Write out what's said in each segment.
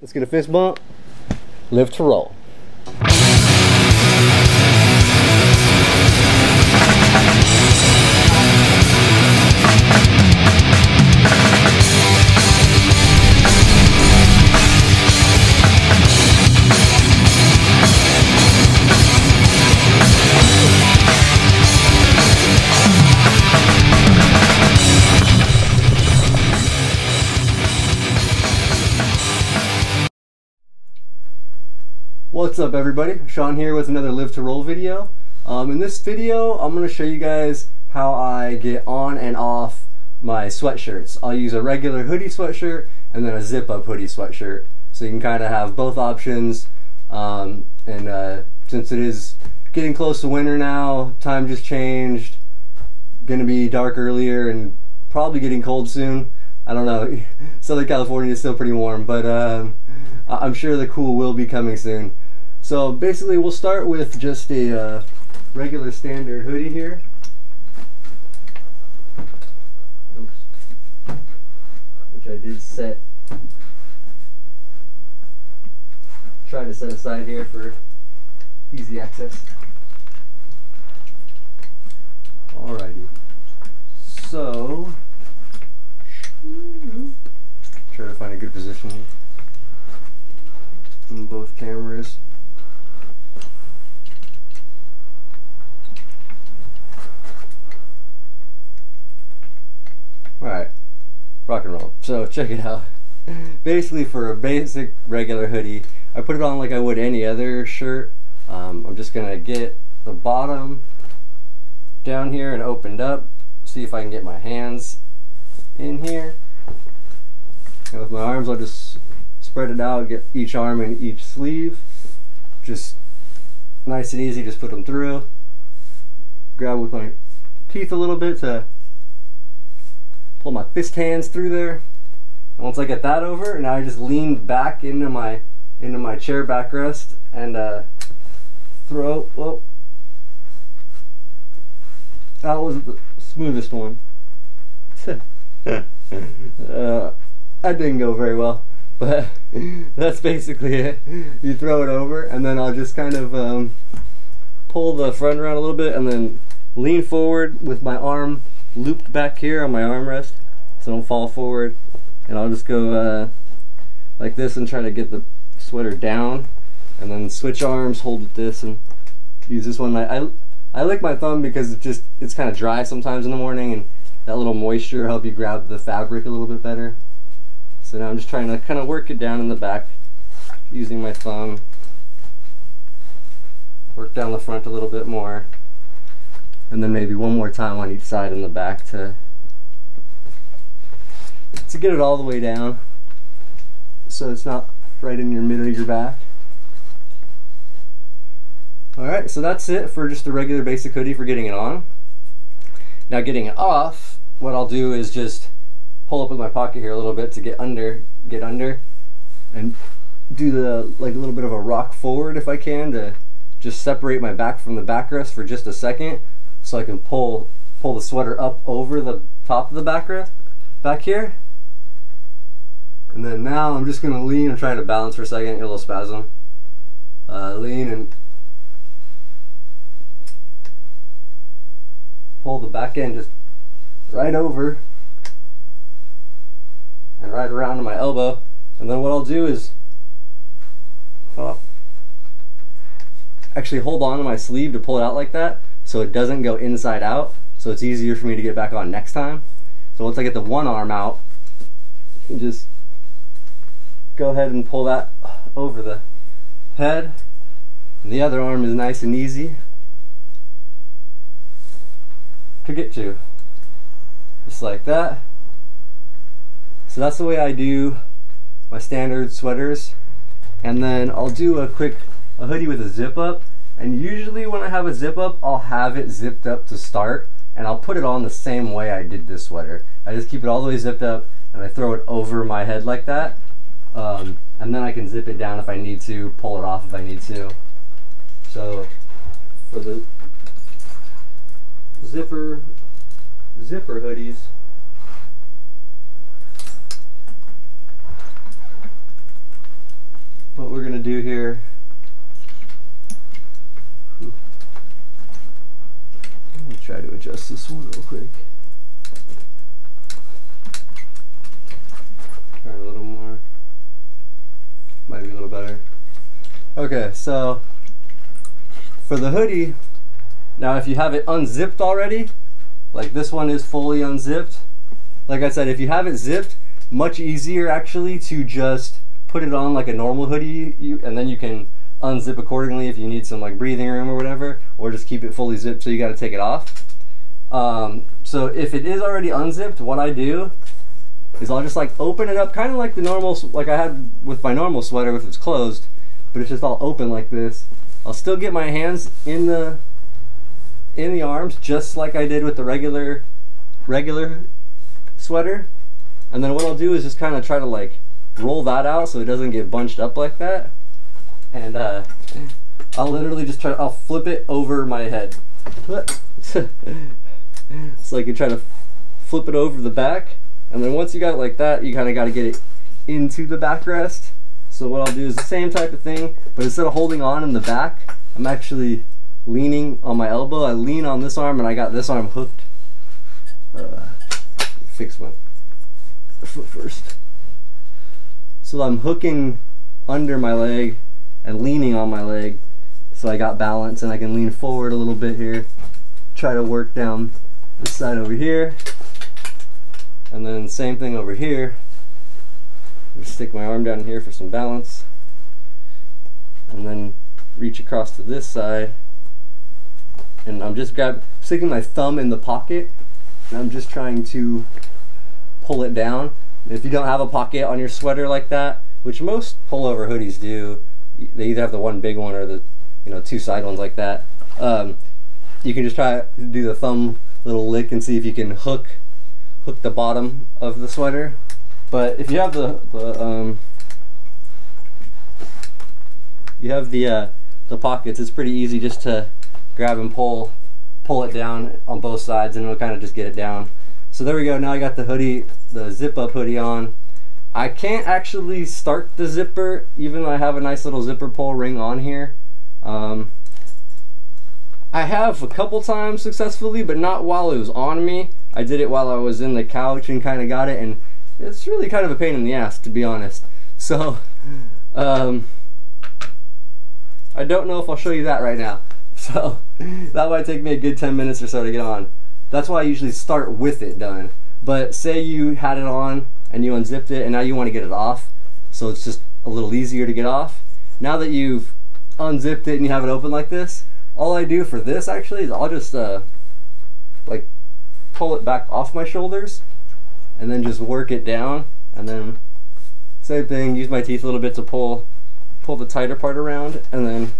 Let's get a fist bump. Live to roll. What's up everybody, Sean here with another Live to Roll video. In this video I'm going to show you guys how I get on and off my sweatshirts. I'll use a regular hoodie sweatshirt and then a zip up hoodie sweatshirt, so you can kind of have both options. Since it is getting close to winter now, time just changed, gonna be dark earlier and probably getting cold soon. I don't know, Southern California is still pretty warm, but I'm sure the cool will be coming soon. So basically we'll start with just a regular standard hoodie here. Oops. Which I did try to set aside here for easy access. Alrighty. So try to find a good position here in both cameras. Alright, rock and roll. So check it out. Basically, for a basic regular hoodie, I put it on like I would any other shirt. I'm just gonna get the bottom down here and opened up, see if I can get my hands in here. And with my arms I'll just spread it out, get each arm in each sleeve, just nice and easy, just put them through. Grab with my teeth a little bit to pull my fist hands through there. And once I get that over, now I just lean back into my chair backrest and throw. Whoa. That was the smoothest one. That didn't go very well, but that's basically it. You throw it over, and then I'll just kind of pull the front around a little bit and then lean forward with my arm looped back here on my arm rest, so don't fall forward. And I'll just go like this and try to get the sweater down, and then switch arms, hold with this and use this one. I lick my thumb because it's kind of dry sometimes in the morning, and that little moisture helps you grab the fabric a little bit better. So now I'm just trying to kind of work it down in the back using my thumb. Work down the front a little bit more. And then maybe one more time on each side in the back to get it all the way down, so it's not right in your middle of your back. Alright, so that's it for just the regular basic hoodie for getting it on. Now getting it off, what I'll do is just pull up with my pocket here a little bit to get under and do the like a little bit of a rock forward if I can, to just separate my back from the backrest for just a second, so I can pull the sweater up over the top of the backrest back here. And then now I'm just gonna lean and try to balance for a second, get a little spasm. Lean and pull the back end just right over and right around to my elbow. And then what I'll do is actually hold on to my sleeve to pull it out like that, so it doesn't go inside out, so it's easier for me to get back on next time. So once I get the one arm out, you just go ahead and pull that over the head, and the other arm is nice and easy to get to, just like that. So that's the way I do my standard sweaters. And then I'll do a hoodie with a zip up, and usually when I have a zip up I'll have it zipped up to start, and I'll put it on the same way I did this sweater. I just keep it all the way zipped up and I throw it over my head like that, and then I can zip it down if I need to, pull it off if I need to. So for the zipper hoodies, what we're going to do here. Ooh. Let me try to adjust this one real quick. Try a little more. Might be a little better. Okay, so for the hoodie, now if you have it unzipped already, like this one is fully unzipped. Like I said, if you have it zipped, much easier actually to just put it on like a normal hoodie, and then you can unzip accordingly if you need some like breathing room or whatever, or just keep it fully zipped so you gotta take it off. So if it is already unzipped, what I do is I'll just like open it up, kind of like the normal, like I had with my normal sweater if it's closed, but it's just all open like this. I'll still get my hands in the arms just like I did with the regular sweater, and then what I'll do is just kind of try to like roll that out so it doesn't get bunched up like that, and I'll literally just try, I'll flip it over my head so I can try to flip it over the back, and then once you got it like that, you kind of got to get it into the backrest. So what I'll do is the same type of thing, but instead of holding on in the back, I'm actually leaning on my elbow. I lean on this arm and I got this arm hooked. Fix my foot first. So I'm hooking under my leg and leaning on my leg, so I got balance and I can lean forward a little bit here, try to work down this side over here, and then same thing over here. Just stick my arm down here for some balance, and then reach across to this side, and I'm just sticking my thumb in the pocket, and I'm just trying to pull it down. If you don't have a pocket on your sweater like that, which most pullover hoodies do, they either have the one big one or the, you know, two side ones like that. You can just try to do the thumb little lick and see if you can hook the bottom of the sweater. But if you have the pockets, it's pretty easy just to grab and pull it down on both sides, and it'll kind of just get it down. So there we go. Now I got the hoodie, the zip-up hoodie on. I can't actually start the zipper, even though I have a nice little zipper pull ring on here. I have a couple times successfully, but not while it was on me. I did it while I was in the couch and kind of got it, and it's really kind of a pain in the ass, to be honest. So, I don't know if I'll show you that right now. So, that might take me a good 10 minutes or so to get on. That's why I usually start with it done. But say you had it on and you unzipped it and now you want to get it off, so it's just a little easier to get off. Now that you've unzipped it and you have it open like this, all I do for this actually is I'll just like pull it back off my shoulders, and then just work it down, and then same thing, use my teeth a little bit to pull the tighter part around, and then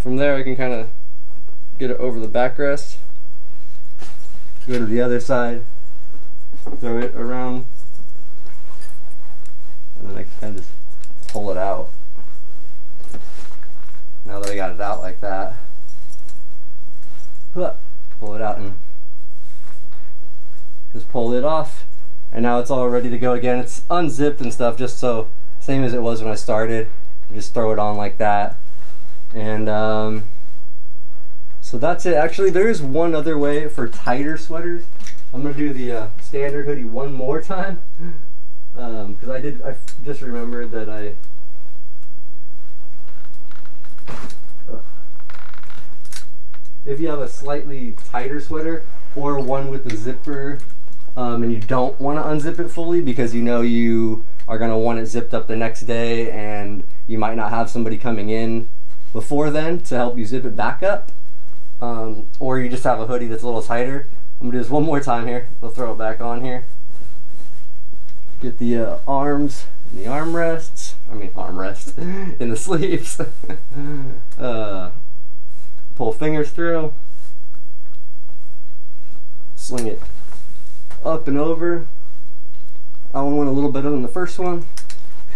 from there I can kind of get it over the backrest, go to the other side, throw it around, and then I can kind of just pull it out. Now that I got it out like that, pull it out and just pull it off. And now it's all ready to go again. It's unzipped and stuff, just so same as it was when I started. You just throw it on like that. And so that's it. Actually, there is one other way for tighter sweaters. I'm gonna do the standard hoodie one more time, because I just remembered that if you have a slightly tighter sweater or one with the zipper, and you don't want to unzip it fully because you know you are going to want it zipped up the next day, and you might not have somebody coming in before then to help you zip it back up, or you just have a hoodie that's a little tighter. I'm going to do this one more time here. I'll throw it back on here. Get the arms and the armrests, in the sleeves. Pull fingers through. Sling it up and over. That one went a little better than the first one.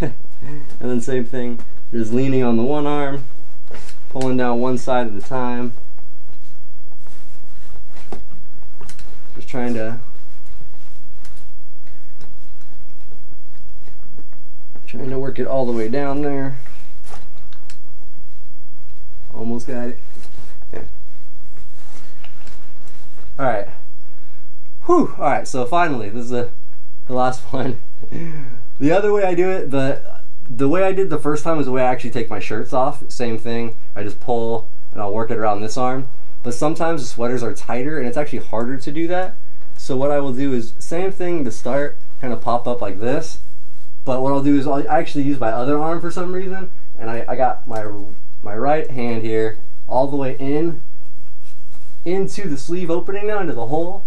And then same thing, just leaning on the one arm, pulling down one side at a time, just trying to work it all the way down there. Almost got it. All right. Whew. All right. So finally, this is the last one. The other way I do it, the way I did the first time is the way I actually take my shirts off. Same thing. I just pull and I'll work it around this arm. But sometimes the sweaters are tighter and it's actually harder to do that. So what I will do is same thing to start, kind of pop up like this. But what I'll do is I actually use my other arm for some reason, and I got my right hand here all the way in into the sleeve opening now, into the hole,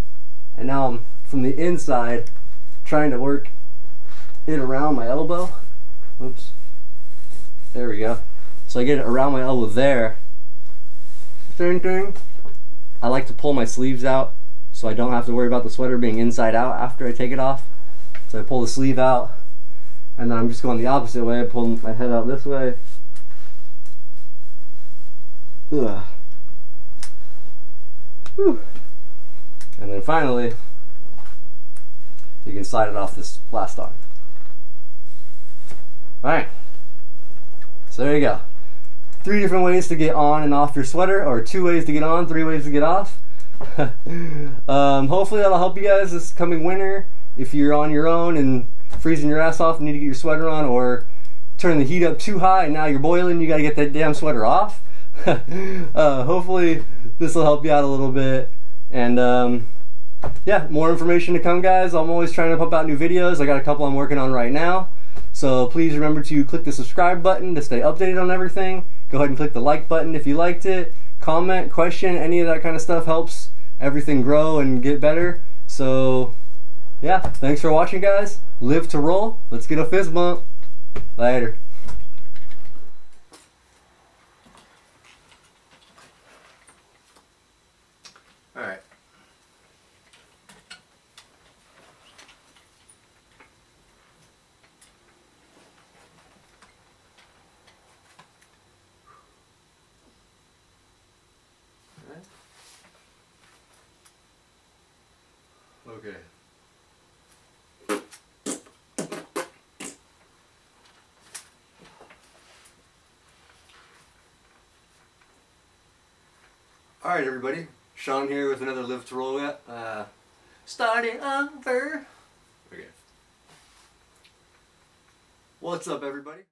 and now I'm from the inside trying to work it around my elbow. Oops, there we go. So I get it around my elbow there. Ding, ding. I like to pull my sleeves out so I don't have to worry about the sweater being inside out after I take it off. So I pull the sleeve out, and then I'm just going the opposite way. I pull my head out this way. Ugh. Whew. And then finally, you can slide it off this last arm. All right, so there you go. 3 different ways to get on and off your sweater, or 2 ways to get on, 3 ways to get off. Hopefully that'll help you guys this coming winter. If you're on your own and freezing your ass off and need to get your sweater on, or turn the heat up too high and now you're boiling, you gotta get that damn sweater off. Hopefully this will help you out a little bit. And yeah, more information to come, guys. I'm always trying to pump out new videos. I got a couple I'm working on right now. So please remember to click the subscribe button to stay updated on everything. Go ahead and click the like button if you liked it. Comment, question, any of that kind of stuff helps everything grow and get better. So yeah, thanks for watching, guys. Live to roll. Let's get a fist bump. Later. All right. Okay. All right, everybody. Sean here with another Live to Roll. Starting over. Okay. What's up, everybody?